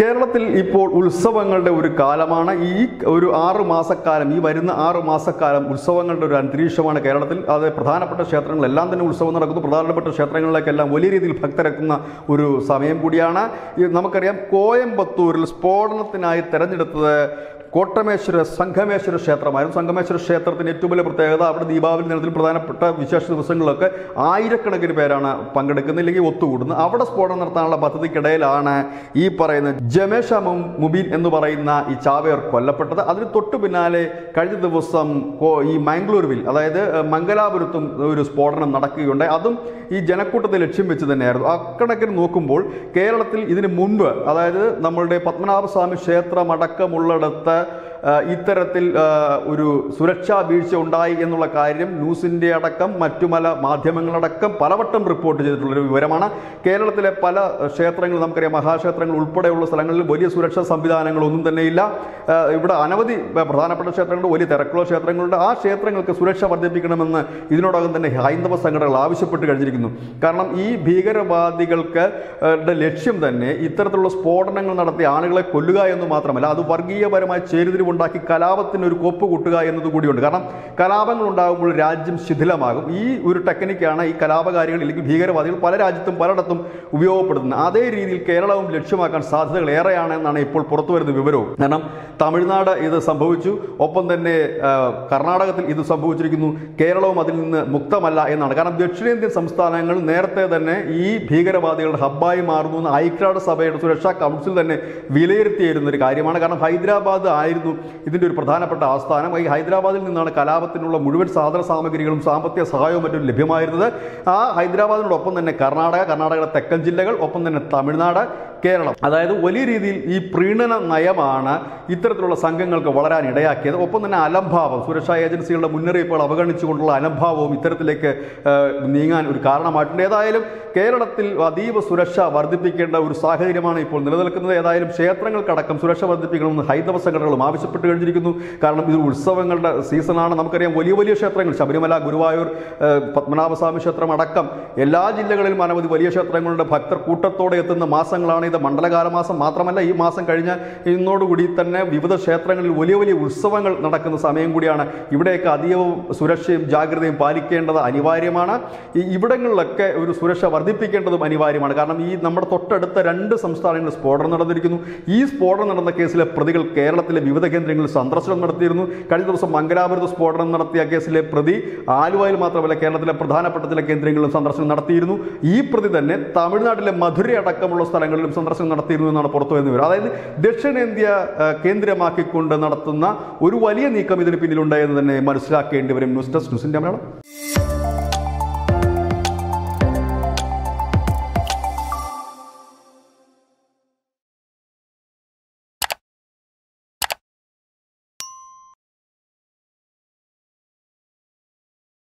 കേരളത്തിൽ ഇപ്പോൾ ഉത്സവങ്ങളുടെ ഒരു കാലമാണ് ഈ ഒരു 6 മാസക്കാലം ഈ വരുന്ന 6 മാസക്കാലം ഉത്സവങ്ങളുടെ ഒരു അന്തരീക്ഷമാണ് കേരളത്തിൽ അത് പ്രധാനപ്പെട്ട ക്ഷേത്രങ്ങൾ എല്ലാം തന്നെ ഉത്സവം നടക്കുന്നു പ്രധാനപ്പെട്ട ക്ഷേത്രങ്ങളിലേക്ക് എല്ലാം വലിയ രീതിയിൽ ഭക്തരെത്തുന്ന ഒരു സമയം കൂടിയാണ് നമുക്കറിയാം കോയമ്പത്തൂരിൽ സ്ഫോടനത്തിനായി തിരഞ്ഞെടുത്തത് കോട്ടമേശ്വര സംഗമേശ്വര ക്ഷേത്രമായിരുന്നു സംഗമേശ്വര ക്ഷേത്രത്തിന്റെ ഏറ്റവും വലിയ പ്രത്യേകത അവിടെ ദീപാവലി ദിനത്തിൽ പ്രധാനപ്പെട്ട വിശേഷ ദിവസങ്ങളിലൊക്കെ ആയിരക്കണക്കിന് പേരാണ് പങ്കെടുക്കുന്നത് അല്ലെങ്കിൽ ഒത്തുകൂടുന്നത് അവിടെ സ്ഫോടനം നടത്താനുള്ള പദ്ധതിക്കിടയിലാണ് ഈ പറയുന്ന ജമേഷ മുബീൻ എന്ന് പറയുന്ന ഈ ചാവേർ കൊല്ലപ്പെട്ടത് അതിന് തൊട്ടു പിന്നാലെ കഴിഞ്ഞ ദിവസം ഈ മംഗളൂരുവിൽ അതായത് മംഗലാപുരത്തും ഒരു സ്ഫോടനം നടക്കുകയുണ്ടായി അതും ഈ ജനക്കൂട്ടത്തെ ലക്ഷ്യം വെച്ച് തന്നെയായിരുന്നു അക്കണക്കിന് നോക്കുമ്പോൾ കേരളത്തിൽ ഇതിന് മുൻപ് അതായത് നമ്മളുടെ പത്മനാഭസ്വാമി ക്ഷേത്രം അടക്കമുള്ളിടത്ത് ഇത്തരത്തിൽ ഒരു സുരക്ഷാ വീഴ്ച ഉണ്ടായി എന്നുള്ള കാര്യം ന്യൂസിൻ്റെ അടക്കം മറ്റു പല മാധ്യമങ്ങളടക്കം പലവട്ടം റിപ്പോർട്ട് ചെയ്തിട്ടുള്ളൊരു വിവരമാണ് കേരളത്തിലെ പല ക്ഷേത്രങ്ങളും നമുക്കറിയാം മഹാക്ഷേത്രങ്ങൾ ഉൾപ്പെടെയുള്ള സ്ഥലങ്ങളിൽ വലിയ സുരക്ഷാ സംവിധാനങ്ങളൊന്നും തന്നെയില്ല ഇവിടെ അനവധി പ്രധാനപ്പെട്ട ക്ഷേത്രങ്ങളുണ്ട് വലിയ തിരക്കുള്ള ക്ഷേത്രങ്ങളുണ്ട് ആ ക്ഷേത്രങ്ങൾക്ക് സുരക്ഷ വർദ്ധിപ്പിക്കണമെന്ന് ഇതിനോടകം തന്നെ ഹൈന്ദവ സംഘടനകൾ ആവശ്യപ്പെട്ട് കഴിഞ്ഞിരിക്കുന്നു കാരണം ഈ ഭീകരവാദികൾക്ക് ലക്ഷ്യം തന്നെ ഇത്തരത്തിലുള്ള സ്ഫോടനങ്ങൾ നടത്തിയ ആളുകളെ കൊല്ലുക എന്ന് മാത്രമല്ല അത് വർഗീയപരമായി ചേരുതിരിവ് ഉണ്ടാക്കി കലാപത്തിന് ഒരു കോപ്പ് കൂട്ടുക എന്നതുകൂടിയുണ്ട് കാരണം കലാപങ്ങൾ ഉണ്ടാകുമ്പോൾ രാജ്യം ശിഥിലമാകും ഈ ഒരു ടെക്നിക്കാണ് ഈ കലാപകാരികൾ അല്ലെങ്കിൽ ഭീകരവാദികൾ പല രാജ്യത്തും പലയിടത്തും ഉപയോഗപ്പെടുത്തുന്നത് അതേ രീതിയിൽ കേരളവും ലക്ഷ്യമാക്കാൻ സാധ്യതകൾ ഏറെയാണ് എന്നാണ് ഇപ്പോൾ പുറത്തു വരുന്ന വിവരവും കാരണം തമിഴ്നാട് ഇത് സംഭവിച്ചു ഒപ്പം തന്നെ കർണാടകത്തിൽ ഇത് സംഭവിച്ചിരിക്കുന്നു കേരളവും അതിൽ നിന്ന് മുക്തമല്ല എന്നാണ് കാരണം ദക്ഷിണേന്ത്യൻ സംസ്ഥാനങ്ങൾ നേരത്തെ തന്നെ ഈ ഭീകരവാദികളുടെ ഹബ്ബായി മാറുന്നു എന്ന് ഐക്യരാഷ്ട്രസഭയുടെ സുരക്ഷാ കൗൺസിൽ തന്നെ വിലയിരുത്തിയിരുന്ന ഒരു കാര്യമാണ് കാരണം ഹൈദരാബാദ് ആയിരുന്നു ഇതിൻ്റെ ഒരു പ്രധാനപ്പെട്ട ആസ്ഥാനം ഈ ഹൈദരാബാദിൽ നിന്നാണ് കലാപത്തിനുള്ള മുഴുവൻ സാധന സാമഗ്രികളും സാമ്പത്തിക സഹായവും മറ്റും ലഭ്യമായിരുന്നത് ആ ഹൈദരാബാദിനോടൊപ്പം തന്നെ കർണാടകയുടെ തെക്കൻ ജില്ലകൾ ഒപ്പം തന്നെ തമിഴ്നാട് കേരളം അതായത് വലിയ രീതിയിൽ ഈ പ്രീണന നയമാണ് ഇത്തരത്തിലുള്ള സംഘങ്ങൾക്ക് വളരാൻ ഇടയാക്കിയത് ഒപ്പം തന്നെ അലംഭാവം സുരക്ഷാ ഏജൻസികളുടെ മുന്നറിയിപ്പുകൾ അവഗണിച്ചുകൊണ്ടുള്ള അലംഭാവവും ഇത്തരത്തിലേക്ക് നീങ്ങാൻ ഒരു കാരണമായിട്ടുണ്ട് ഏതായാലും കേരളത്തിൽ അതീവ സുരക്ഷ വർദ്ധിപ്പിക്കേണ്ട ഒരു സാഹചര്യമാണ് ഇപ്പോൾ നിലനിൽക്കുന്നത് ഏതായാലും ക്ഷേത്രങ്ങൾക്കടക്കം സുരക്ഷ വർദ്ധിപ്പിക്കണമെന്ന് ഹൈന്ദവ സംഘടനകളും ആവശ്യപ്പെട്ട് കഴിഞ്ഞിരിക്കുന്നു കാരണം ഇത് ഉത്സവങ്ങളുടെ സീസണാണ് നമുക്കറിയാം വലിയ വലിയ ക്ഷേത്രങ്ങൾ ശബരിമല ഗുരുവായൂർ പത്മനാഭസ്വാമി ക്ഷേത്രം അടക്കം എല്ലാ ജില്ലകളിലും അനവധി വലിയ ക്ഷേത്രങ്ങളുടെ ഭക്തർ കൂട്ടത്തോടെ എത്തുന്ന മാസങ്ങളാണ് ഇത് മണ്ഡലകാലമാസം മാത്രമല്ല ഈ മാസം കഴിഞ്ഞ ഇന്നോടുകൂടി തന്നെ വിവിധ ക്ഷേത്രങ്ങളിൽ വലിയ വലിയ ഉത്സവങ്ങൾ നടക്കുന്ന സമയം കൂടിയാണ് ഇവിടെയൊക്കെ അതീവവും സുരക്ഷയും ജാഗ്രതയും പാലിക്കേണ്ടത് അനിവാര്യമാണ് ഇവിടങ്ങളിലൊക്കെ ഒരു സുരക്ഷ വർദ്ധിപ്പിക്കേണ്ടതും അനിവാര്യമാണ് കാരണം ഈ നമ്മുടെ തൊട്ടടുത്ത 2 സംസ്ഥാനങ്ങളിൽ സ്ഫോടനം നടന്നിരിക്കുന്നു ഈ സ്ഫോടനം നടന്ന കേസിലെ പ്രതികൾ കേരളത്തിലെ വിവിധ കേന്ദ്രങ്ങളിൽ സന്ദർശനം നടത്തിയിരുന്നു കഴിഞ്ഞ ദിവസം മംഗലാപുരത്ത് സ്ഫോടനം നടത്തിയ കേസിലെ പ്രതി ആലുവയിൽ മാത്രമല്ല കേരളത്തിലെ പ്രധാനപ്പെട്ട ചില കേന്ദ്രങ്ങളിലും സന്ദർശനം നടത്തിയിരുന്നു ഈ പ്രതി തന്നെ തമിഴ്നാട്ടിലെ മധുര അടക്കമുള്ള സ്ഥലങ്ങളിലും സന്ദർശനം നടത്തിയിരുന്നു എന്നാണ് പുറത്തു വരുന്നവർ അതായത് ദക്ഷിണേന്ത്യ കേന്ദ്രമാക്കിക്കൊണ്ട് നടത്തുന്ന ഒരു വലിയ നീക്കം ഇതിന് പിന്നിലുണ്ടായെന്ന് തന്നെ മനസ്സിലാക്കേണ്ടി വരും ന്യൂസ് ഡെസ്ക് ന്യൂസിൻ്റെ മലയാളം.